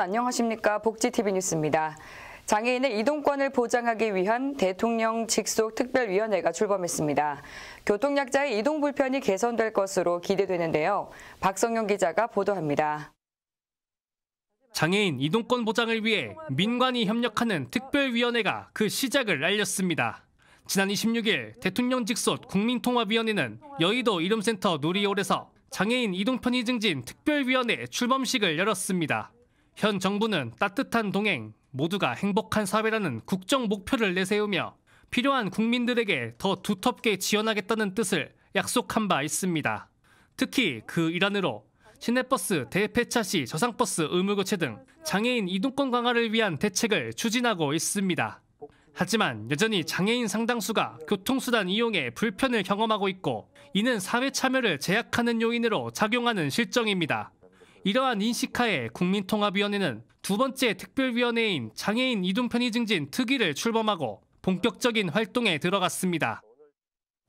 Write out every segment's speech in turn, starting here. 여러분 안녕하십니까? 복지TV 뉴스입니다. 장애인의 이동권을 보장하기 위한 대통령 직속 특별위원회가 출범했습니다. 교통약자의 이동 불편이 개선될 것으로 기대되는데요. 박성용 기자가 보도합니다. 장애인 이동권 보장을 위해 민관이 협력하는 특별위원회가 그 시작을 알렸습니다. 지난 26일 대통령 직속 국민통합위원회는 여의도 이름센터 누리홀에서 장애인 이동편의 증진 특별위원회 출범식을 열었습니다. 현 정부는 따뜻한 동행, 모두가 행복한 사회라는 국정 목표를 내세우며 필요한 국민들에게 더 두텁게 지원하겠다는 뜻을 약속한 바 있습니다. 특히 그 일환으로 시내버스 대폐차 시 저상버스 의무교체 등 장애인 이동권 강화를 위한 대책을 추진하고 있습니다. 하지만 여전히 장애인 상당수가 교통수단 이용에 불편을 경험하고 있고 이는 사회 참여를 제약하는 요인으로 작용하는 실정입니다. 이러한 인식하에 국민통합위원회는 두 번째 특별위원회인 장애인 이동편의 증진 특위를 출범하고 본격적인 활동에 들어갔습니다.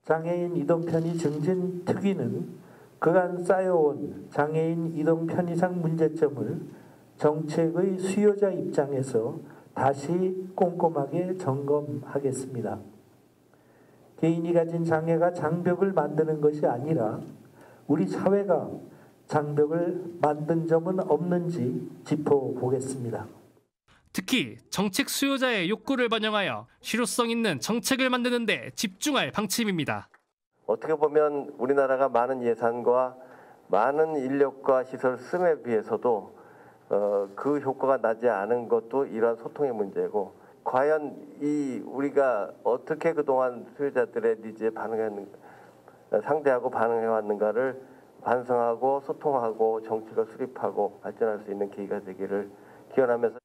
장애인 이동편의 증진 특위는 그간 쌓여온 장애인 이동편의상 문제점을 정책의 수요자 입장에서 다시 꼼꼼하게 점검하겠습니다. 개인이 가진 장애가 장벽을 만드는 것이 아니라 우리 사회가 장벽을 만든 점은 없는지 짚어보겠습니다. 특히 정책 수요자의 욕구를 반영하여 실효성 있는 정책을 만드는 데 집중할 방침입니다. 어떻게 보면 우리나라가 많은 예산과 많은 인력과 시설 씀에 비해서도 그 효과가 나지 않은 것도 이러한 소통의 문제고, 과연 우리가 어떻게 그동안 수요자들의 니즈에 상대하고 반응해왔는가를 반성하고 소통하고 정책을 수립하고 발전할 수 있는 계기가 되기를 기원하면서.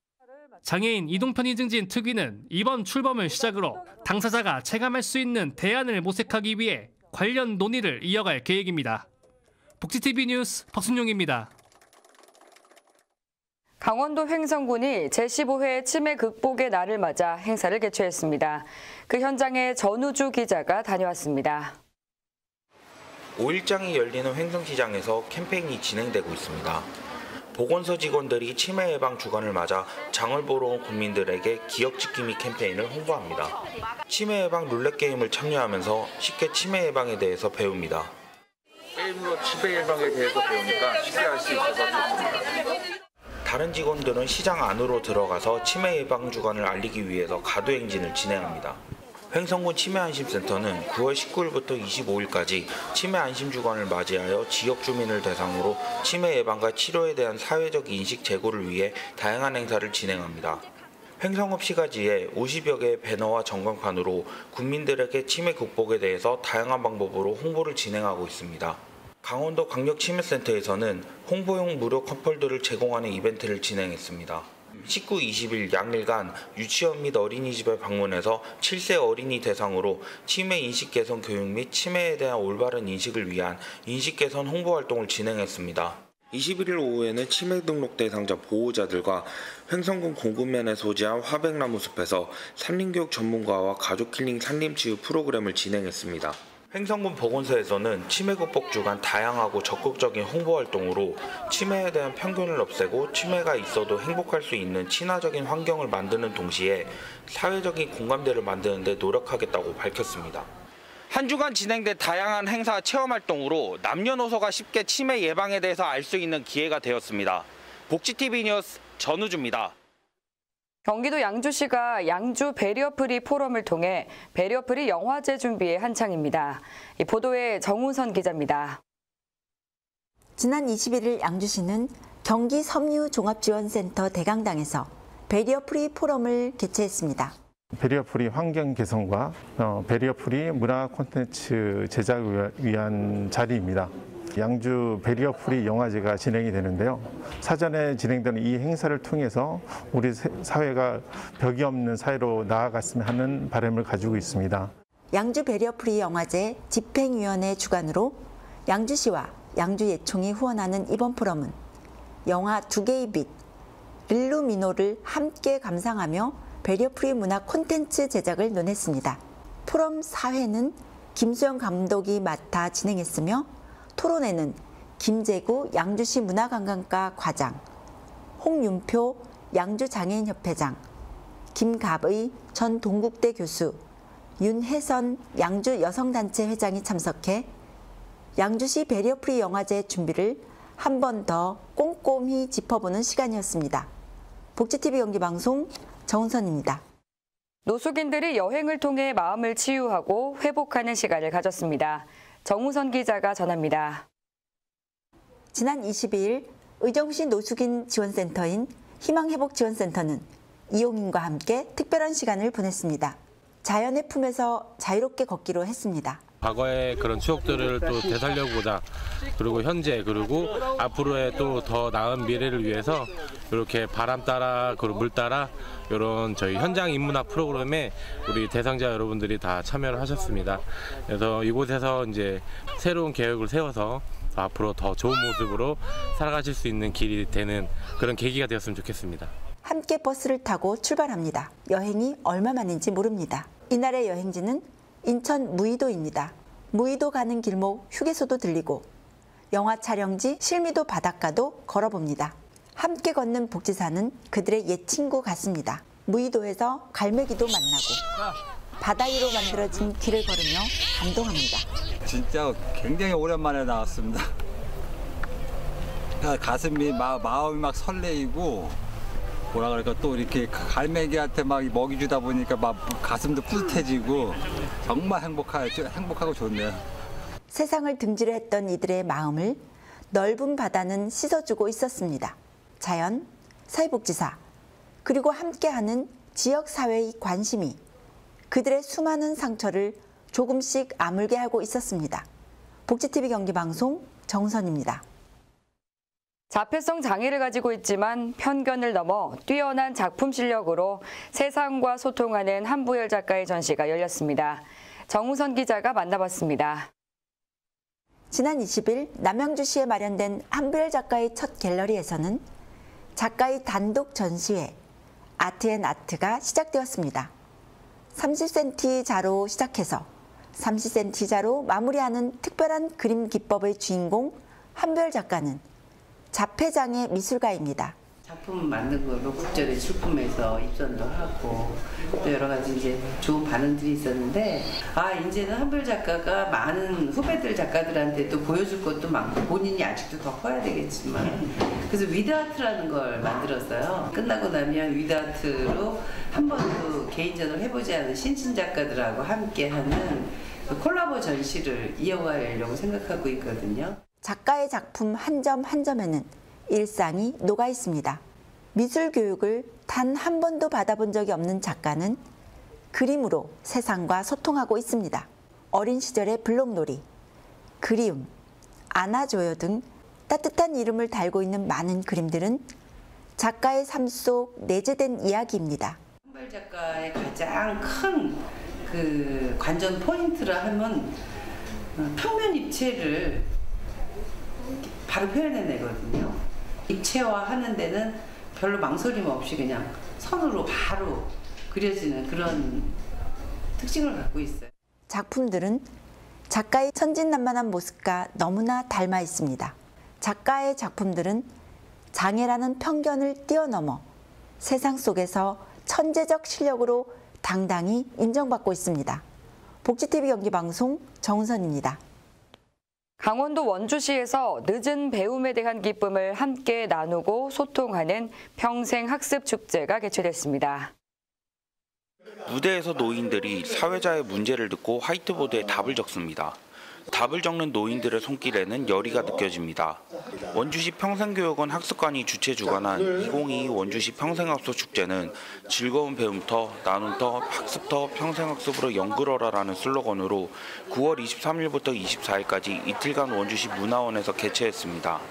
장애인 이동편의 증진 특위는 이번 출범을 시작으로 당사자가 체감할 수 있는 대안을 모색하기 위해 관련 논의를 이어갈 계획입니다. 복지TV 뉴스 박순용입니다. 강원도 횡성군이 제15회 치매 극복의 날을 맞아 행사를 개최했습니다. 그 현장에 전우주 기자가 다녀왔습니다. 5일장이 열리는 횡성시장에서 캠페인이 진행되고 있습니다. 보건소 직원들이 치매 예방 주간을 맞아 장을 보러 온 국민들에게 기억 지킴이 캠페인을 홍보합니다. 치매 예방 룰렛 게임을 참여하면서 쉽게 치매 예방에 대해서 배웁니다. 게임으로 치매 예방에 대해서 배우니까 쉽게 할 수 있어서 좋습니다. 다른 직원들은 시장 안으로 들어가서 치매 예방 주간을 알리기 위해서 가도 행진을 진행합니다. 횡성군 치매안심센터는 9월 19일부터 25일까지 치매안심주간을 맞이하여 지역 주민을 대상으로 치매 예방과 치료에 대한 사회적 인식 제고를 위해 다양한 행사를 진행합니다. 횡성읍 시가지에 50여 개의 배너와 전광판으로 국민들에게 치매 극복에 대해서 다양한 방법으로 홍보를 진행하고 있습니다. 강원도 광역치매센터에서는 홍보용 무료 컵홀더를 제공하는 이벤트를 진행했습니다. 19, 20일 양일간 유치원 및 어린이집에 방문해서 7세 어린이 대상으로 치매 인식 개선 교육 및 치매에 대한 올바른 인식을 위한 인식 개선 홍보 활동을 진행했습니다. 21일 오후에는 치매 등록 대상자 보호자들과 횡성군 공군면에 소재한 화백나무 숲에서 산림교육 전문가와 가족 힐링 산림치유 프로그램을 진행했습니다. 횡성군 보건소에서는 치매 극복 주간 다양하고 적극적인 홍보 활동으로 치매에 대한 편견을 없애고 치매가 있어도 행복할 수 있는 친화적인 환경을 만드는 동시에 사회적인 공감대를 만드는 데 노력하겠다고 밝혔습니다. 한 주간 진행된 다양한 행사 체험 활동으로 남녀노소가 쉽게 치매 예방에 대해서 알 수 있는 기회가 되었습니다. 복지TV 뉴스 전우주입니다. 경기도 양주시가 양주 베리어프리 포럼을 통해 베리어프리 영화제 준비에 한창입니다. 이 보도에 정운선 기자입니다. 지난 21일 양주시는 경기 섬유종합지원센터 대강당에서 베리어프리 포럼을 개최했습니다. 베리어프리 환경 개선과 베리어프리 문화 콘텐츠 제작을 위한 자리입니다. 양주 베리어프리 영화제가 진행이 되는데요. 사전에 진행되는 이 행사를 통해서 우리 사회가 벽이 없는 사회로 나아갔으면 하는 바람을 가지고 있습니다. 양주 베리어프리 영화제 집행위원회 주관으로 양주시와 양주예총이 후원하는 이번 포럼은 영화 2개의 빛, 릴루미노를 함께 감상하며 베리어프리 문화 콘텐츠 제작을 논했습니다. 포럼 4회는 김수영 감독이 맡아 진행했으며 토론회는 김재구 양주시 문화관광과 과장, 홍윤표 양주장애인협회장, 김갑의 전 동국대 교수, 윤혜선 양주여성단체 회장이 참석해 양주시 베리어프리 영화제 준비를 한 번 더 꼼꼼히 짚어보는 시간이었습니다. 복지TV 연기방송 정운선입니다. 노숙인들이 여행을 통해 마음을 치유하고 회복하는 시간을 가졌습니다. 정운선 기자가 전합니다. 지난 22일 의정부시 노숙인 지원센터인 희망회복지원센터는 이용인과 함께 특별한 시간을 보냈습니다. 자연의 품에서 자유롭게 걷기로 했습니다. 과거의 그런 추억들을 또 되살려보자, 그리고 현재, 그리고 앞으로의 또 더 나은 미래를 위해서 이렇게 바람 따라, 그리고 물 따라 이런 저희 현장 인문화 프로그램에 우리 대상자 여러분들이 다 참여를 하셨습니다. 그래서 이곳에서 이제 새로운 계획을 세워서 앞으로 더 좋은 모습으로 살아가실 수 있는 길이 되는 그런 계기가 되었으면 좋겠습니다. 함께 버스를 타고 출발합니다. 여행이 얼마만인지 모릅니다. 이날의 여행지는 인천 무의도입니다. 무의도 가는 길목 휴게소도 들리고 영화 촬영지 실미도 바닷가도 걸어봅니다. 함께 걷는 복지사는 그들의 옛 친구 같습니다. 무의도에서 갈매기도 만나고 바다 위로 만들어진 길을 걸으며 감동합니다. 진짜 굉장히 오랜만에 나왔습니다. 가슴이 마음이 막 설레이고 뭐라 그럴까, 또 이렇게 갈매기한테 막 먹이 주다 보니까 막 가슴도 뿌듯해지고 정말 행복하고 좋네요. 세상을 등지려 했던 이들의 마음을 넓은 바다는 씻어주고 있었습니다. 자연, 사회복지사, 그리고 함께하는 지역사회의 관심이 그들의 수많은 상처를 조금씩 아물게 하고 있었습니다. 복지TV 경기방송 정선입니다. 자폐성 장애를 가지고 있지만 편견을 넘어 뛰어난 작품 실력으로 세상과 소통하는 한부열 작가의 전시가 열렸습니다. 정우선 기자가 만나봤습니다. 지난 20일 남양주시에 마련된 한부열 작가의 첫 갤러리에서는 작가의 단독 전시회 아트앤아트가 시작되었습니다. 30cm 자로 시작해서 30cm 자로 마무리하는 특별한 그림 기법의 주인공 한별 작가는 자폐장애 미술가입니다. 작품 만든 걸로 국제대 출품해서 입선도 하고 또 여러 가지 이제 좋은 반응들이 있었는데, 아, 이제는 한별 작가가 많은 후배들 작가들한테 또 보여줄 것도 많고 본인이 아직도 더 커야 되겠지만, 그래서 위드아트라는 걸 만들었어요. 끝나고 나면 위드아트로 한 번도 개인전을 해보지 않은 신진 작가들하고 함께하는 콜라보 전시를 이어가려고 생각하고 있거든요. 작가의 작품 한 점 한 점에는 일상이 녹아 있습니다. 미술 교육을 단 한 번도 받아본 적이 없는 작가는 그림으로 세상과 소통하고 있습니다. 어린 시절의 블록놀이, 그리움, 안아줘요 등 따뜻한 이름을 달고 있는 많은 그림들은 작가의 삶 속 내재된 이야기입니다. 한별 작가의 가장 큰 그 관전 포인트라 하면 평면 입체를 바로 표현해내거든요. 입체화하는 데는 별로 망설임 없이 그냥 선으로 바로 그려지는 그런 특징을 갖고 있어요. 작품들은 작가의 천진난만한 모습과 너무나 닮아 있습니다. 작가의 작품들은 장애라는 편견을 뛰어넘어 세상 속에서 천재적 실력으로 당당히 인정받고 있습니다. 복지TV 경기방송 정운선입니다. 강원도 원주시에서 늦은 배움에 대한 기쁨을 함께 나누고 소통하는 평생학습축제가 개최됐습니다. 무대에서 노인들이 사회자의 문제를 듣고 화이트보드에 답을 적습니다. 답을 적는 노인들의 손길에는 열의가 느껴집니다. 원주시 평생교육원 학습관이 주최 주관한 2022 원주시 평생학습축제는 즐거운 배움터, 나눔터, 학습터, 평생학습으로 연결하라라는 슬로건으로 9월 23일부터 24일까지 이틀간 원주시 문화원에서 개최했습니다.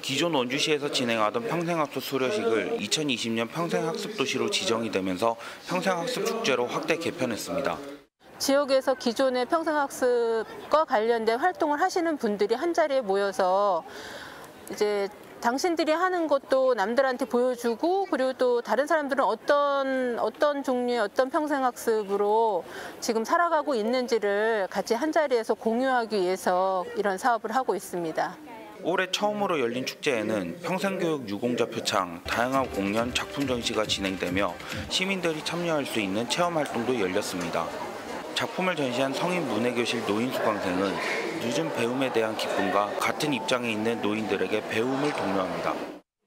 기존 원주시에서 진행하던 평생학습 수료식을 2020년 평생학습도시로 지정이 되면서 평생학습축제로 확대 개편했습니다. 지역에서 기존의 평생학습과 관련된 활동을 하시는 분들이 한자리에 모여서 이제 당신들이 하는 것도 남들한테 보여주고, 그리고 또 다른 사람들은 어떤 종류의 어떤 평생학습으로 지금 살아가고 있는지를 같이 한자리에서 공유하기 위해서 이런 사업을 하고 있습니다. 올해 처음으로 열린 축제에는 평생교육 유공자 표창, 다양한 공연, 작품 전시가 진행되며 시민들이 참여할 수 있는 체험 활동도 열렸습니다. 작품을 전시한 성인 문예교실 노인 수강생은 늦은 배움에 대한 기쁨과 같은 입장에 있는 노인들에게 배움을 독려합니다.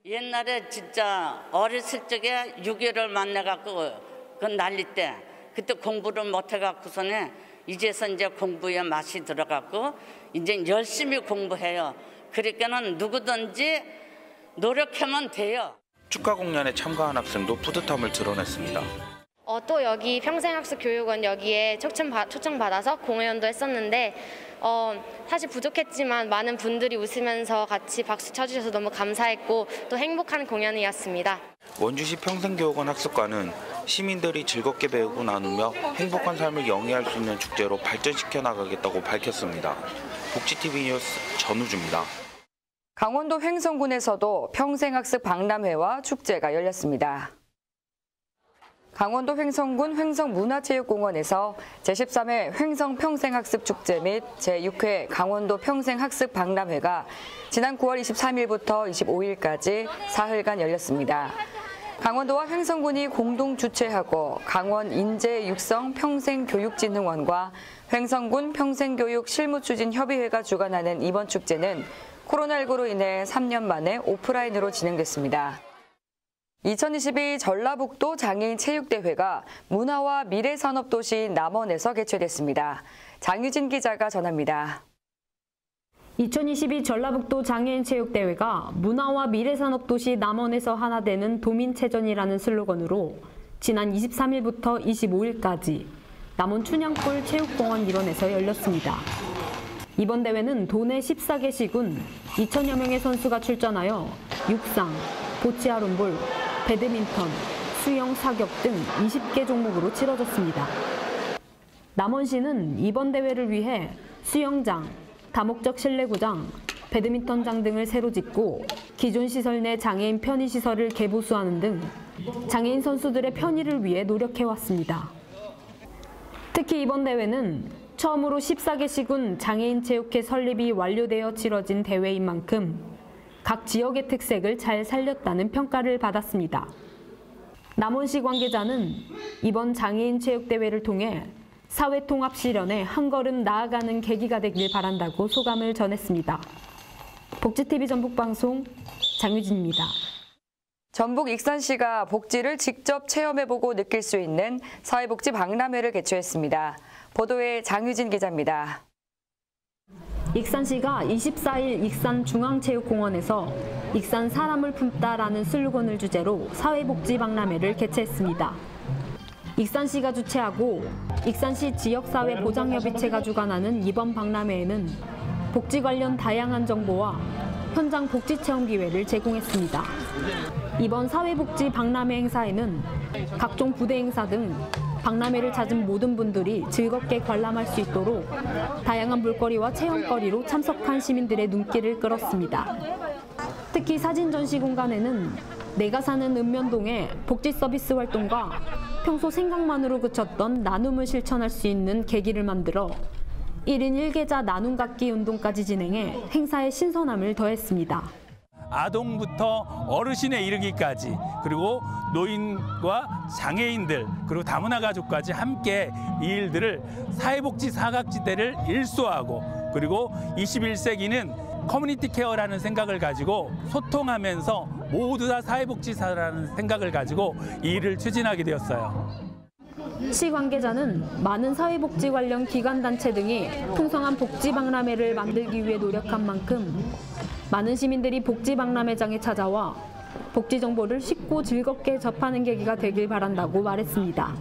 옛날에 진짜 어렸을 적에 6.25를 만나갖고 그 난리 때 그때 공부를 못해갖고서는 이제서 이제 공부에 맛이 들어갖고 이제 열심히 공부해요. 그러니까는 누구든지 노력하면 돼요. 축하 공연에 참가한 학생도 뿌듯함을 드러냈습니다. 또 여기 평생학습교육원 여기에 초청받아서 공연도 했었는데 사실 부족했지만 많은 분들이 웃으면서 같이 박수 쳐주셔서 너무 감사했고 또 행복한 공연이었습니다. 원주시 평생교육원 학습관은 시민들이 즐겁게 배우고 나누며 행복한 삶을 영위할 수 있는 축제로 발전시켜 나가겠다고 밝혔습니다. 복지TV 뉴스 전우주입니다. 강원도 횡성군에서도 평생학습 박람회와 축제가 열렸습니다. 강원도 횡성군 횡성문화체육공원에서 제13회 횡성평생학습축제 및 제6회 강원도 평생학습박람회가 지난 9월 23일부터 25일까지 사흘간 열렸습니다. 강원도와 횡성군이 공동 주최하고 강원 인재육성 평생교육진흥원과 횡성군 평생교육 실무추진협의회가 주관하는 이번 축제는 코로나19로 인해 3년 만에 오프라인으로 진행됐습니다. 2022 전라북도 장애인체육대회가 문화와 미래산업도시 남원에서 개최됐습니다. 장유진 기자가 전합니다. 2022 전라북도 장애인체육대회가 문화와 미래산업도시 남원에서 하나 되는 도민체전이라는 슬로건으로 지난 23일부터 25일까지 남원춘향골 체육공원 일원에서 열렸습니다. 이번 대회는 도내 14개 시군 2,000여 명의 선수가 출전하여 육상, 보치아볼, 배드민턴, 수영, 사격 등 20개 종목으로 치러졌습니다. 남원시는 이번 대회를 위해 수영장, 다목적 실내구장, 배드민턴장 등을 새로 짓고 기존 시설 내 장애인 편의시설을 개보수하는 등 장애인 선수들의 편의를 위해 노력해왔습니다. 특히 이번 대회는 처음으로 14개 시군 장애인체육회 설립이 완료되어 치러진 대회인 만큼 각 지역의 특색을 잘 살렸다는 평가를 받았습니다. 남원시 관계자는 이번 장애인 체육대회를 통해 사회 통합 실현에 한 걸음 나아가는 계기가 되길 바란다고 소감을 전했습니다. 복지TV 전북방송 장유진입니다. 전북 익산시가 복지를 직접 체험해보고 느낄 수 있는 사회복지 박람회를 개최했습니다. 보도에 장유진 기자입니다. 익산시가 24일 익산중앙체육공원에서 "익산 사람을 품다"라는 슬로건을 주제로 사회복지 박람회를 개최했습니다. 익산시가 주최하고 익산시 지역사회보장협의체가 주관하는 이번 박람회에는 복지 관련 다양한 정보와 현장 복지체험 기회를 제공했습니다. 이번 사회복지 박람회 행사에는 각종 부대 행사 등 박람회를 찾은 모든 분들이 즐겁게 관람할 수 있도록 다양한 볼거리와 체험거리로 참석한 시민들의 눈길을 끌었습니다. 특히 사진 전시 공간에는 내가 사는 읍면동의 복지 서비스 활동과 평소 생각만으로 그쳤던 나눔을 실천할 수 있는 계기를 만들어 1인 1계좌 나눔 갖기 운동까지 진행해 행사의 신선함을 더했습니다. 아동부터 어르신에 이르기까지 그리고 노인과 장애인들 그리고 다문화 가족까지 함께 이 일들을 사회복지 사각지대를 일소하고 그리고 21세기는 커뮤니티 케어라는 생각을 가지고 소통하면서 모두 다 사회복지사라는 생각을 가지고 이 일을 추진하게 되었어요. 시 관계자는 많은 사회복지 관련 기관단체 등이 풍성한 복지 박람회를 만들기 위해 노력한 만큼 많은 시민들이 복지 박람회장에 찾아와 복지 정보를 쉽고 즐겁게 접하는 계기가 되길 바란다고 말했습니다.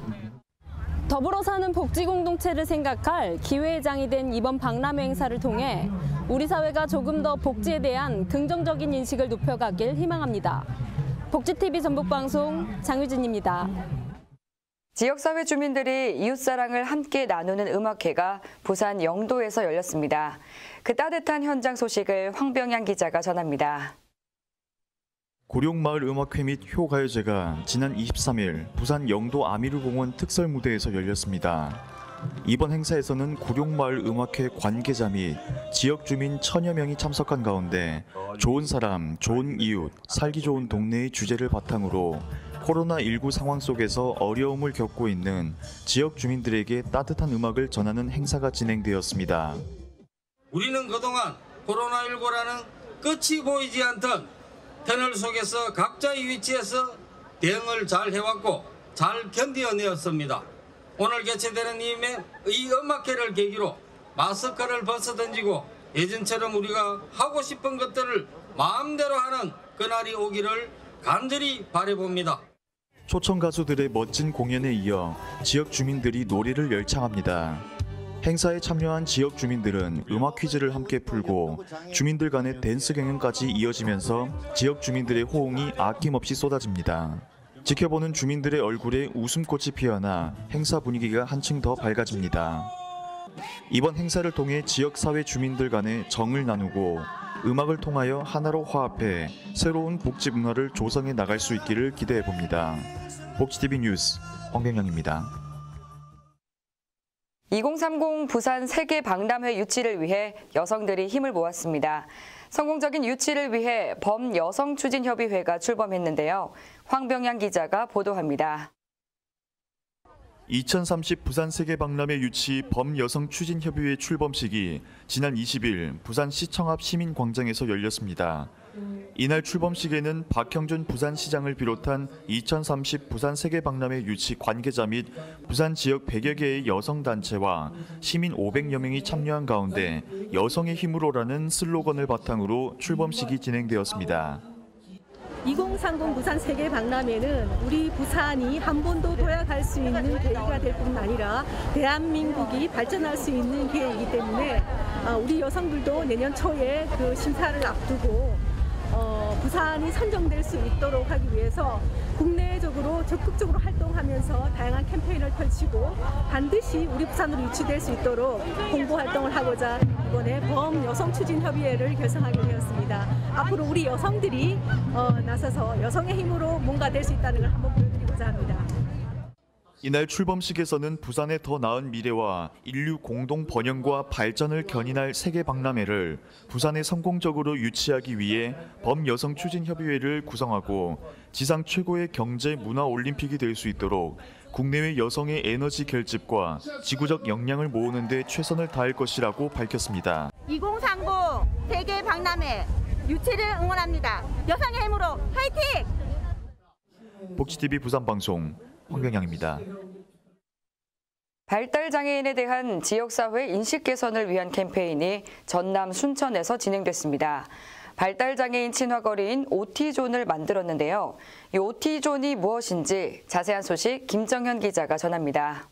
더불어 사는 복지 공동체를 생각할 기회의 장이 된 이번 박람회 행사를 통해 우리 사회가 조금 더 복지에 대한 긍정적인 인식을 높여가길 희망합니다. 복지TV 전북방송 장유진입니다. 지역사회 주민들이 이웃사랑을 함께 나누는 음악회가 부산 영도에서 열렸습니다. 그 따뜻한 현장 소식을 황병양 기자가 전합니다. 구룡마을 음악회 및 효가요제가 지난 23일 부산 영도 아미르공원 특설 무대에서 열렸습니다. 이번 행사에서는 구룡마을 음악회 관계자 및 지역 주민 1000여 명이 참석한 가운데 좋은 사람, 좋은 이웃, 살기 좋은 동네의 주제를 바탕으로 코로나19 상황 속에서 어려움을 겪고 있는 지역 주민들에게 따뜻한 음악을 전하는 행사가 진행되었습니다. 우리는 그동안 코로나19라는 끝이 보이지 않던 터널 속에서 각자의 위치에서 대응을 잘 해왔고 잘 견뎌내었습니다. 오늘 개최되는 이 음악회를 계기로 마스크를 벗어던지고 예전처럼 우리가 하고 싶은 것들을 마음대로 하는 그날이 오기를 간절히 바라봅니다. 초청 가수들의 멋진 공연에 이어 지역 주민들이 노래를 열창합니다. 행사에 참여한 지역 주민들은 음악 퀴즈를 함께 풀고 주민들 간의 댄스 경연까지 이어지면서 지역 주민들의 호응이 아낌없이 쏟아집니다. 지켜보는 주민들의 얼굴에 웃음꽃이 피어나 행사 분위기가 한층 더 밝아집니다. 이번 행사를 통해 지역사회 주민들 간의 정을 나누고 음악을 통하여 하나로 화합해 새로운 복지 문화를 조성해 나갈 수 있기를 기대해봅니다. 복지TV 뉴스 황병양입니다. 2030 부산 세계박람회 유치를 위해 여성들이 힘을 모았습니다. 성공적인 유치를 위해 범여성추진협의회가 출범했는데요. 황병양 기자가 보도합니다. 2030 부산 세계박람회 유치 범여성추진협의회 출범식이 지난 20일 부산시청 앞 시민광장에서 열렸습니다. 이날 출범식에는 박형준 부산시장을 비롯한 2030 부산세계박람회 유치 관계자 및 부산 지역 100여 개의 여성단체와 시민 500여 명이 참여한 가운데 여성의 힘으로라는 슬로건을 바탕으로 출범식이 진행되었습니다. 2030 부산세계박람회는 우리 부산이 한 번도 도약할 수 있는 계기가 될 뿐 아니라 대한민국이 발전할 수 있는 기회이기 때문에 우리 여성들도 내년 초에 그 심사를 앞두고 부산이 선정될 수 있도록 하기 위해서 국내적으로 적극적으로 활동하면서 다양한 캠페인을 펼치고 반드시 우리 부산으로 유치될 수 있도록 홍보 활동을 하고자 이번에 범여성추진협의회를 결성하게 되었습니다. 앞으로 우리 여성들이 나서서 여성의 힘으로 뭔가 될 수 있다는 걸 한번 보여드리고자 합니다. 이날 출범식에서는 부산의 더 나은 미래와 인류 공동 번영과 발전을 견인할 세계박람회를 부산에 성공적으로 유치하기 위해 범여성추진협의회를 구성하고 지상 최고의 경제 문화 올림픽이 될 수 있도록 국내외 여성의 에너지 결집과 지구적 역량을 모으는 데 최선을 다할 것이라고 밝혔습니다. 2030 세계박람회 유치를 응원합니다. 여성의 힘으로 화이팅! 복지TV 부산방송 황병양입니다. 발달장애인에 대한 지역사회 인식 개선을 위한 캠페인이 전남 순천에서 진행됐습니다. 발달장애인 친화거리인 OT존을 만들었는데요. 이 OT존이 무엇인지 자세한 소식 김정현 기자가 전합니다.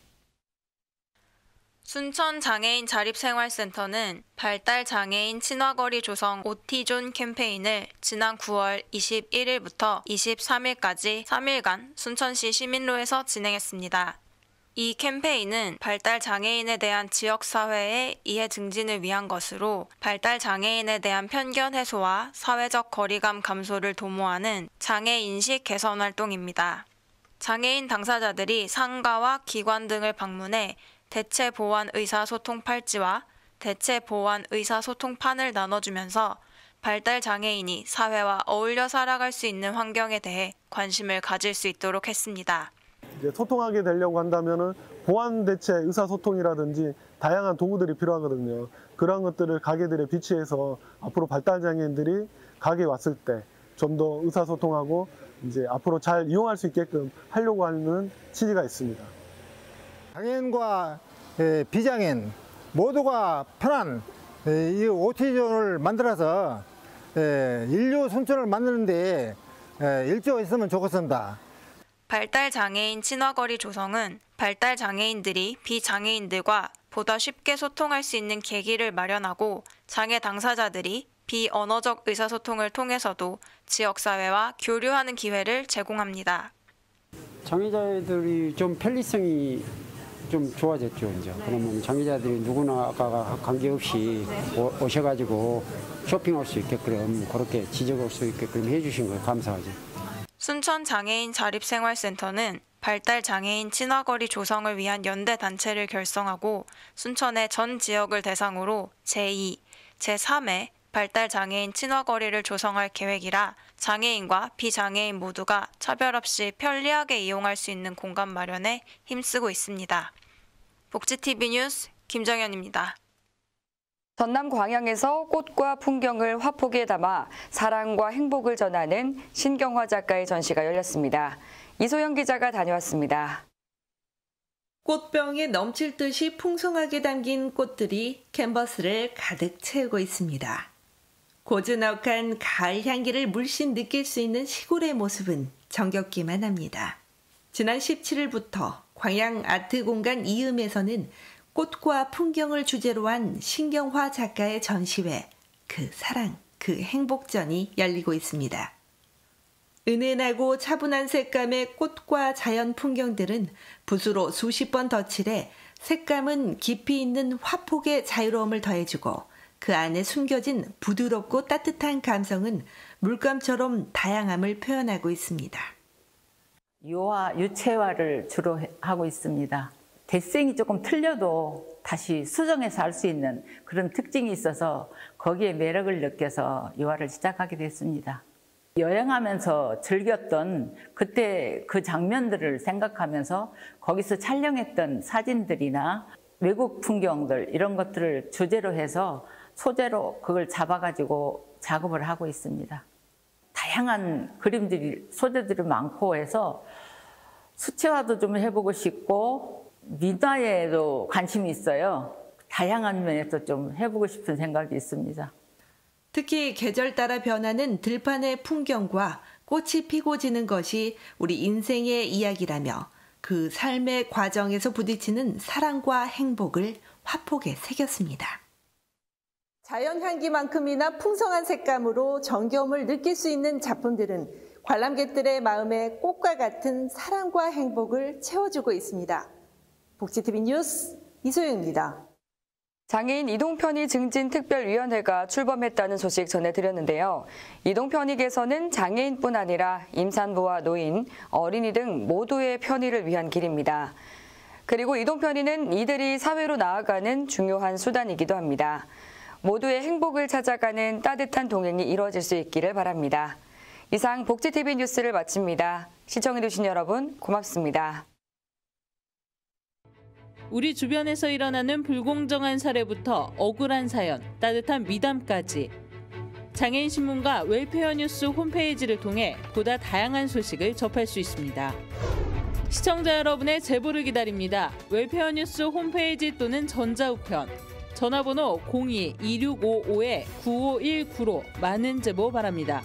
순천장애인자립생활센터는 발달장애인 친화거리 조성 OT존 캠페인을 지난 9월 21일부터 23일까지 3일간 순천시 시민로에서 진행했습니다. 이 캠페인은 발달장애인에 대한 지역사회의 이해 증진을 위한 것으로 발달장애인에 대한 편견 해소와 사회적 거리감 감소를 도모하는 장애인식 개선 활동입니다. 장애인 당사자들이 상가와 기관 등을 방문해 대체보완의사소통팔찌와 대체보완의사소통판을 나눠주면서 발달장애인이 사회와 어울려 살아갈 수 있는 환경에 대해 관심을 가질 수 있도록 했습니다. 이제 소통하게 되려고 한다면은 보완대체 의사소통이라든지 다양한 도구들이 필요하거든요. 그런 것들을 가게들에 비치해서 앞으로 발달장애인들이 가게에 왔을 때 좀 더 의사소통하고 이제 앞으로 잘 이용할 수 있게끔 하려고 하는 취지가 있습니다. 장애인과 비장애인 모두가 편한 이 OT존을 만들어서 인류 순천을 만드는 데 일조가 있으면 좋겠습니다. 발달장애인 친화거리 조성은 발달장애인들이 비장애인들과 보다 쉽게 소통할 수 있는 계기를 마련하고 장애 당사자들이 비언어적 의사소통을 통해서도 지역사회와 교류하는 기회를 제공합니다. 장애자들이 좀 편리성이 좀 좋아졌죠. 이제 그러면 장애자들이 누구나 관계없이 오셔가지고 쇼핑할 수 있게끔 그렇게 지적할 수 있게끔 해주신 걸 감사하죠. 순천 장애인 자립생활센터는 발달장애인 친화거리 조성을 위한 연대단체를 결성하고 순천의 전 지역을 대상으로 제2, 제3의 발달장애인 친화거리를 조성할 계획이라 장애인과 비장애인 모두가 차별 없이 편리하게 이용할 수 있는 공간 마련에 힘쓰고 있습니다. 복지TV 뉴스 김정현입니다. 전남 광양에서 꽃과 풍경을 화폭에 담아 사랑과 행복을 전하는 신경화 작가의 전시가 열렸습니다. 이소영 기자가 다녀왔습니다. 꽃병에 넘칠 듯이 풍성하게 담긴 꽃들이 캔버스를 가득 채우고 있습니다. 고즈넉한 가을 향기를 물씬 느낄 수 있는 시골의 모습은 정겹기만 합니다. 지난 17일부터 광양 아트공간 이음에서는 꽃과 풍경을 주제로 한 신경화 작가의 전시회, 그 사랑, 그 행복전이 열리고 있습니다. 은은하고 차분한 색감의 꽃과 자연 풍경들은 붓으로 수십 번 덧칠해 색감은 깊이 있는 화폭의 자유로움을 더해주고 그 안에 숨겨진 부드럽고 따뜻한 감성은 물감처럼 다양함을 표현하고 있습니다. 유화, 유채화를 주로 하고 있습니다. 대생이 조금 틀려도 다시 수정해서 할 수 있는 그런 특징이 있어서 거기에 매력을 느껴서 유화를 시작하게 됐습니다. 여행하면서 즐겼던 그때 그 장면들을 생각하면서 거기서 촬영했던 사진들이나 외국 풍경들 이런 것들을 주제로 해서 소재로 그걸 잡아가지고 작업을 하고 있습니다. 다양한 그림들이, 소재들이 많고 해서 수채화도 좀 해보고 싶고 미나에도 관심이 있어요. 다양한 면에서 좀 해보고 싶은 생각이 있습니다. 특히 계절 따라 변하는 들판의 풍경과 꽃이 피고 지는 것이 우리 인생의 이야기라며 그 삶의 과정에서 부딪히는 사랑과 행복을 화폭에 새겼습니다. 자연 향기만큼이나 풍성한 색감으로 정겨움을 느낄 수 있는 작품들은 관람객들의 마음에 꽃과 같은 사랑과 행복을 채워주고 있습니다. 복지TV 뉴스 이소영입니다. 장애인 이동편의 증진 특별위원회가 출범했다는 소식 전해드렸는데요. 이동편의개선은 장애인뿐 아니라 임산부와 노인, 어린이 등 모두의 편의를 위한 길입니다. 그리고 이동편의는 이들이 사회로 나아가는 중요한 수단이기도 합니다. 모두의 행복을 찾아가는 따뜻한 동행이 이루어질 수 있기를 바랍니다. 이상 복지TV 뉴스를 마칩니다. 시청해주신 여러분 고맙습니다. 우리 주변에서 일어나는 불공정한 사례부터 억울한 사연, 따뜻한 미담까지. 장애인신문과 웰페어뉴스 홈페이지를 통해 보다 다양한 소식을 접할 수 있습니다. 시청자 여러분의 제보를 기다립니다. 웰페어뉴스 홈페이지 또는 전자우편, 전화번호 02-2655-9519로 많은 제보 바랍니다.